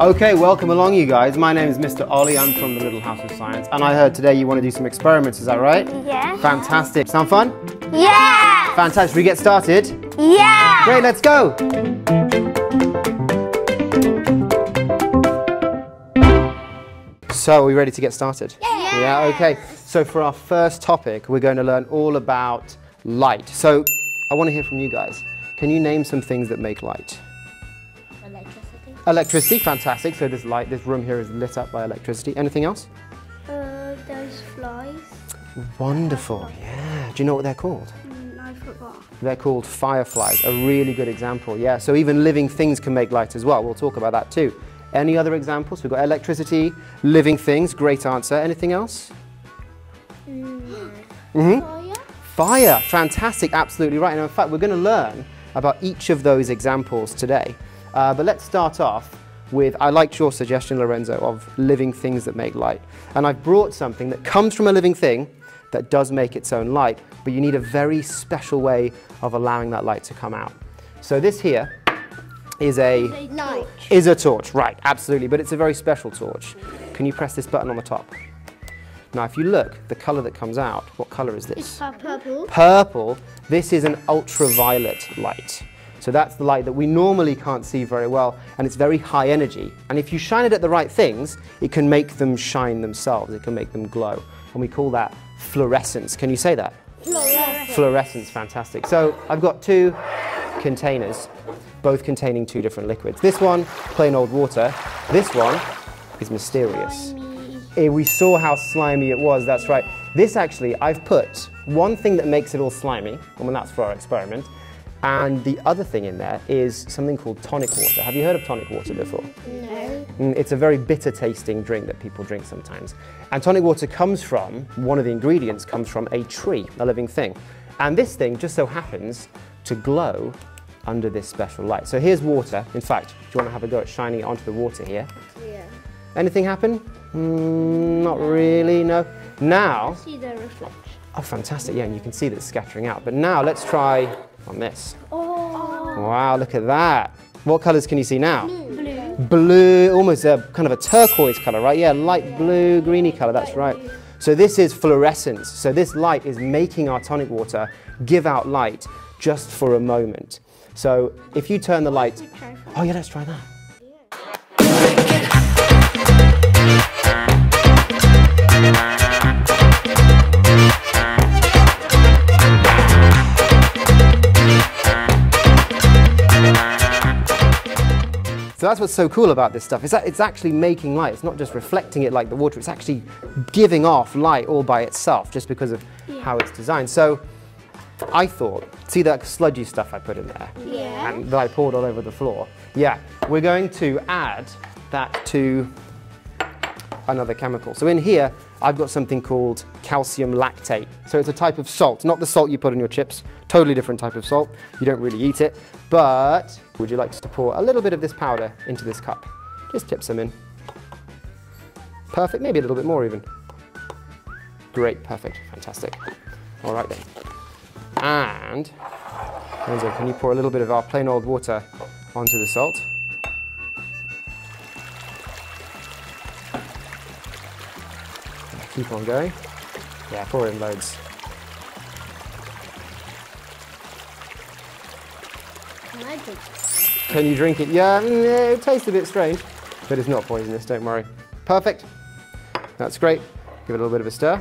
Okay, welcome along you guys. My name is Mr. Ollie, I'm from the Little House of Science, and I heard today you want to do some experiments, is that right? Yeah. Fantastic. Sound fun? Yeah! Fantastic. Should we get started? Yeah! Great, let's go! So, are we ready to get started? Yeah! Yeah, okay. So for our first topic, we're going to learn all about light. So, I want to hear from you guys. Can you name some things that make light? Electricity, fantastic. So this light, this room here is lit up by electricity. Anything else? Those flies. Wonderful, yeah. Do you know what they're called? I forgot. They're called fireflies, a really good example, yeah. So even living things can make light as well. We'll talk about that too. Any other examples? We've got electricity, living things, great answer. Anything else? Fire. Fire, fantastic, absolutely right. And in fact, we're going to learn about each of those examples today. But let's start off with, I liked your suggestion, Lorenzo, of living things that make light. And I've brought something that comes from a living thing that does make its own light, but you need a very special way of allowing that light to come out. So this here is a torch, right, absolutely, but it's a very special torch. Can you press this button on the top? Now if you look, the colour that comes out, what colour is this? It's purple. Purple. This is an ultraviolet light. So that's the light that we normally can't see very well, and it's very high energy. And if you shine it at the right things, it can make them shine themselves, it can make them glow. And we call that fluorescence. Can you say that? Fluorescence. Fluorescence, fantastic. So I've got two containers, both containing two different liquids. This one, plain old water. This one is mysterious. Slimy. We saw how slimy it was, that's right. This actually, I've put one thing that makes it all slimy, and that's for our experiment. And the other thing in there is something called tonic water. Have you heard of tonic water before? No. It's a very bitter tasting drink that people drink sometimes. And tonic water comes from, one of the ingredients comes from a tree, a living thing. And this thing just so happens to glow under this special light. So here's water. In fact, do you want to have a go at shining it onto the water here? Yeah. Anything happen? Not really, no. Now... I see the reflection. Oh, fantastic, yeah, and you can see that it's scattering out. But now let's try... on this. Oh. Wow, look at that. What colours can you see now? Blue. Blue, almost a kind of a turquoise colour, right? Yeah, light blue, greeny colour, that's right. So this is fluorescence. So this light is making our tonic water give out light just for a moment. So if you turn the light... Oh yeah, let's try that. So that's what's so cool about this stuff, is that it's actually making light. It's not just reflecting it like the water, it's actually giving off light all by itself just because of how it's designed. So I thought, see that sludgy stuff I put in there? Yeah. And that I poured all over the floor? Yeah. We're going to add that to another chemical. So in here, I've got something called calcium lactate. So it's a type of salt, not the salt you put on your chips, totally different type of salt. You don't really eat it, but would you like to pour a little bit of this powder into this cup? Just tip some in. Perfect, maybe a little bit more even. Great, perfect, fantastic. All right then. And, Lorenzo, can you pour a little bit of our plain old water onto the salt? Keep on going. Yeah, pour in loads. Can I drink it? Can you drink it? Yeah, it tastes a bit strange, but it's not poisonous, don't worry. Perfect. That's great. Give it a little bit of a stir.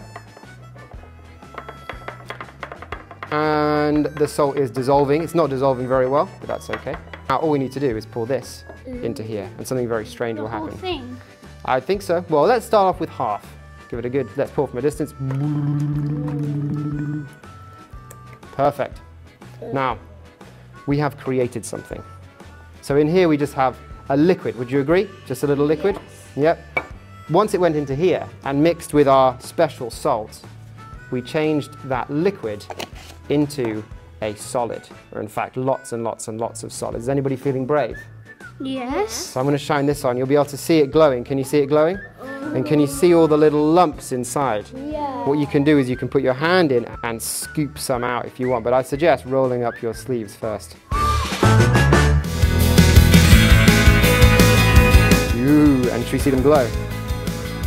And the salt is dissolving. It's not dissolving very well, but that's okay. Now all we need to do is pour this into here, and something very strange will happen. The whole thing? I think so. Well, let's start off with half. Give it a good, let's pour from a distance. Perfect. Now, we have created something. So in here we just have a liquid, would you agree? Just a little liquid? Yes. Yep. Once it went into here and mixed with our special salt, we changed that liquid into a solid, or in fact lots and lots and lots of solids. Is anybody feeling brave? Yes. So I'm going to shine this on, you'll be able to see it glowing. Can you see it glowing? And can you see all the little lumps inside? Yeah. What you can do is you can put your hand in and scoop some out if you want, but I suggest rolling up your sleeves first. actually see them glow.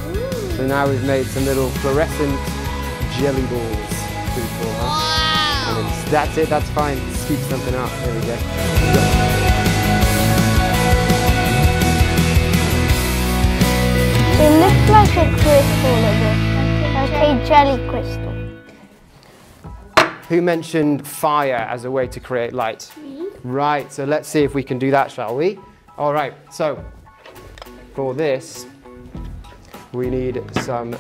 Ooh. So now we've made some little fluorescent jelly balls. Pretty cool, huh? Wow. And that's it, that's fine. Scoop something up. There we go. It looks like a crystal, like a jelly crystal. Who mentioned fire as a way to create light? Me. Right, so let's see if we can do that, shall we? All right, so for this, we need some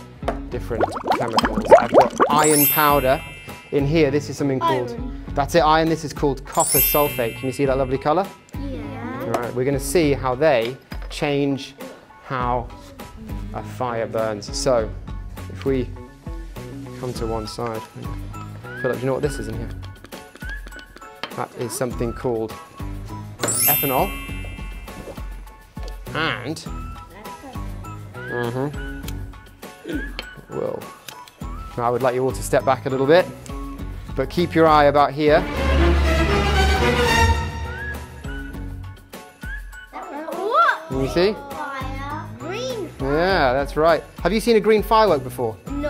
different chemicals. I've got iron powder in here. This is something called, that's it, iron. This is called copper sulfate. Can you see that lovely color? Yeah. All right, we're gonna see how they change how a fire burns. So, if we come to one side, Philip, do you know what this is in here? That is something called ethanol and well, I would like you all to step back a little bit, but keep your eye about here. Can you see? Yeah, that's right. Have you seen a green firework before? No.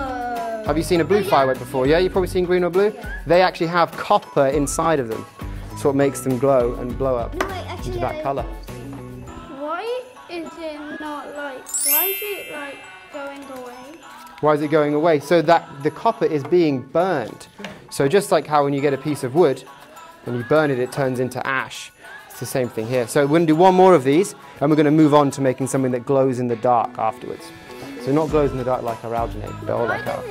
Have you seen a blue firework before? Yeah, you've probably seen green or blue. Yeah. They actually have copper inside of them. That's what makes them glow and blow up into that colour. Why is it not like, why is it like going away? Why is it going away? So that the copper is being burned. So just like how when you get a piece of wood and you burn it, it turns into ash. The same thing here. So we're going to do one more of these and we're going to move on to making something that glows in the dark afterwards. So not glows in the dark like our alginate, but all like our...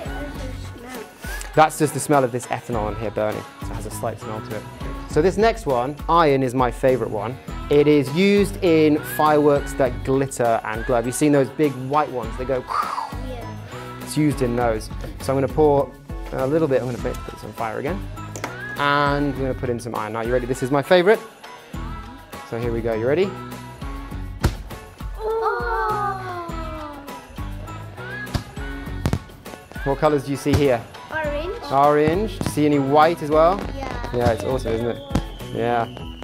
That's just the smell of this ethanol in here burning. So it has a slight smell to it. So this next one, iron, is my favorite one. It is used in fireworks that glitter and glow. Have you seen those big white ones that go... Yeah. It's used in those. So I'm going to pour a little bit, I'm going to put this on fire again. And we're going to put in some iron. Now, you ready? This is my favorite. So here we go, you ready? Oh. What colours do you see here? Orange. Orange. See any white as well? Yeah. Yeah, it's awesome, isn't it? Yeah.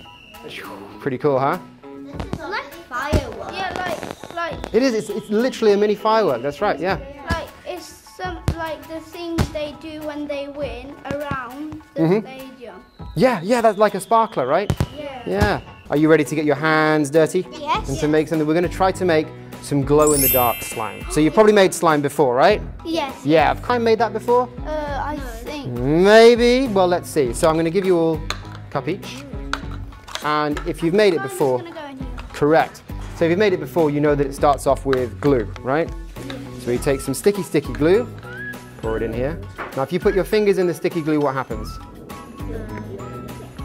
Pretty cool, huh? This is like firework. Yeah, like. It is, it's literally a mini firework, that's right, yeah. Like, it's some, like the things they do when they win around the stadium. Yeah, yeah, that's like a sparkler, right? Yeah. Yeah. Are you ready to get your hands dirty? Yes. And to make something, we're going to try to make some glow-in-the-dark slime. So you've probably made slime before, right? Yes. Yeah, have I made that before? I think. Maybe. Well, let's see. So I'm going to give you all a cup each. And if you've made it before... I'm just going to go in here. Correct. So if you've made it before, you know that it starts off with glue, right? Yes. So you take some sticky, sticky glue, pour it in here. Now, if you put your fingers in the sticky glue, what happens?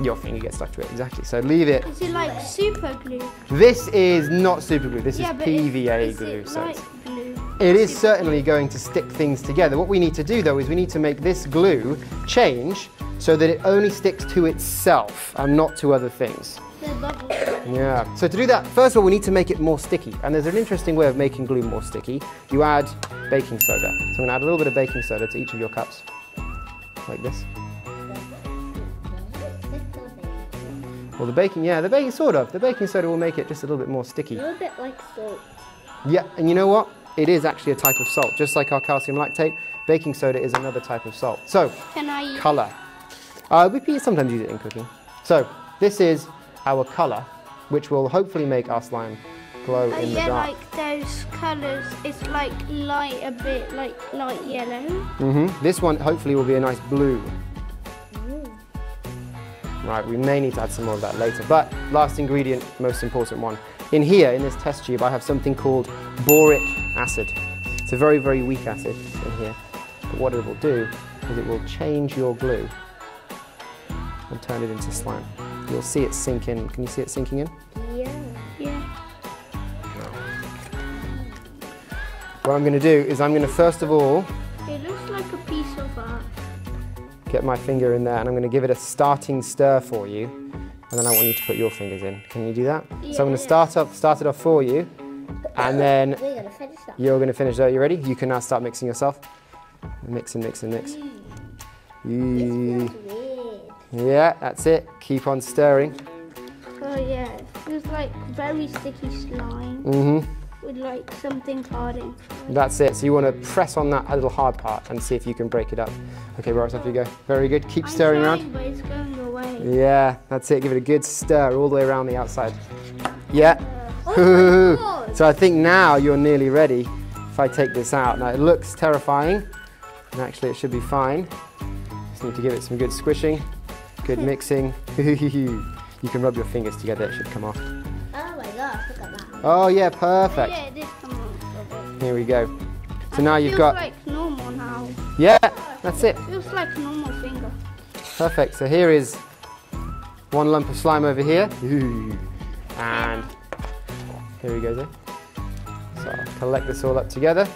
Your finger gets stuck to it, exactly. So leave it. Is it like super glue? This is not super glue, this is PVA glue. So it is certainly going to stick things together. What we need to do though is we need to make this glue change so that it only sticks to itself and not to other things. Yeah, so to do that, first of all, we need to make it more sticky. And there's an interesting way of making glue more sticky. You add baking soda. So I'm gonna add a little bit of baking soda to each of your cups, like this. Well, the baking soda will make it just a little bit more sticky. A little bit like salt. Yeah, and you know what? It is actually a type of salt. Just like our calcium lactate, baking soda is another type of salt. So, colour. We sometimes use it in cooking. So, this is our colour, which will hopefully make our slime glow in the dark. Yeah, like those colours, it's like light, a bit like light yellow. Mm-hmm. This one hopefully will be a nice blue. Right, we may need to add some more of that later, but last ingredient, most important one. In here, in this test tube, I have something called boric acid. It's a very, very weak acid in here, but what it will do is it will change your glue and turn it into slime. You'll see it sink in. Can you see it sinking in? Yeah. Yeah. What I'm going to do is I'm going to first of all... It looks like a piece of art. Get my finger in there and I'm going to give it a starting stir for you, and then I want you to put your fingers in. Can you do that? Yeah, so I'm going to start it off for you, and then you're going to finish that. You ready? You can now start mixing yourself. Mix and mix and mix. Yeah, that's it. Keep on stirring. Oh yeah, it feels like very sticky slime. Mm-hmm. with like something hard in front. That's it. So you want to press on that little hard part and see if you can break it up. Okay, Boris, off you go. Very good. Keep stirring around. But it's going away. Yeah, that's it. Give it a good stir all the way around the outside. Yeah. Oh so I think now you're nearly ready. If I take this out, now it looks terrifying, and actually it should be fine. Just need to give it some good squishing, good mixing. You can rub your fingers together; it should come off. Oh my gosh, look at that. Oh yeah, perfect. Yeah, it did come off. Here we go. So and now it feels you've got. Like normal now. Yeah, that's it. It feels like a normal finger. Perfect. So here is one lump of slime over here, and here we go. Zoe. So I'll collect this all up together.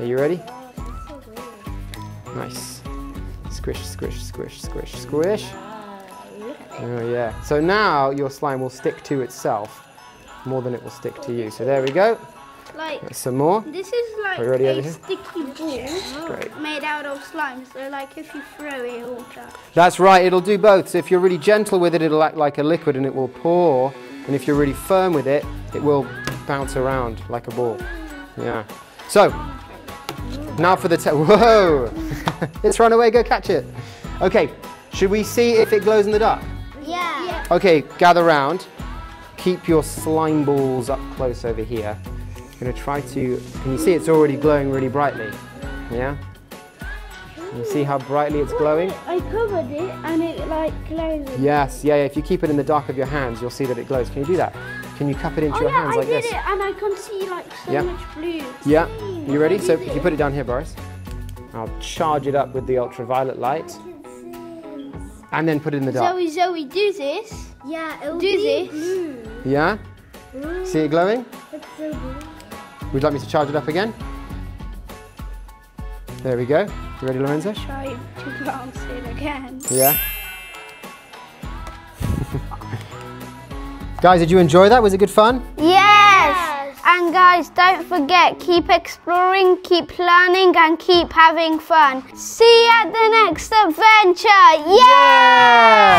Are you ready? Oh, that's so good. Nice. Squish, squish, squish, squish, squish. Oh yeah. So now your slime will stick to itself more than it will stick to you. So there we go. Like there's some more. This is like a sticky ball made out of slime. So like if you throw it, it'll drop. That's right. It'll do both. So if you're really gentle with it, it'll act like a liquid and it will pour. And if you're really firm with it, it will bounce around like a ball. Yeah. So now for the test. Whoa! Let's run away. Go catch it. Okay. Should we see if it glows in the dark? Yeah. Okay, gather round. Keep your slime balls up close over here. I'm going to try to, can you see it's already glowing really brightly? Yeah? Can you see how brightly it's glowing? I covered it and it like glows. Yes, yeah, if you keep it in the dark of your hands, you'll see that it glows. Can you do that? Can you cup it into your hands like this? Oh yeah, I did it and I can see like so much blue. Yeah, you ready? So if you put it down here, Boris. I'll charge it up with the ultraviolet light. And then put it in the dark. Zoe, do this. Yeah, it'll do this. Blue. Yeah? Blue. See it glowing? It's so blue. Would you like me to charge it up again? There we go. You ready, Lorenzo? Try to bounce it again. Yeah. Guys, did you enjoy that? Was it good fun? Yes! And guys, don't forget, keep exploring, keep learning, and keep having fun. See you at the next adventure. Yeah!